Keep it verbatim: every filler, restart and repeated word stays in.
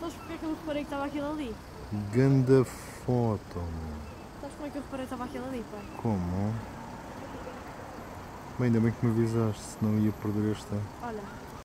Sabes porque é que eu me reparei que estava aquilo ali? Ganda foto, mano. Sabes como é que eu reparei que estava aquilo ali, pai? Como? Bem, ainda bem que me avisaste, senão ia perder esta. Olha.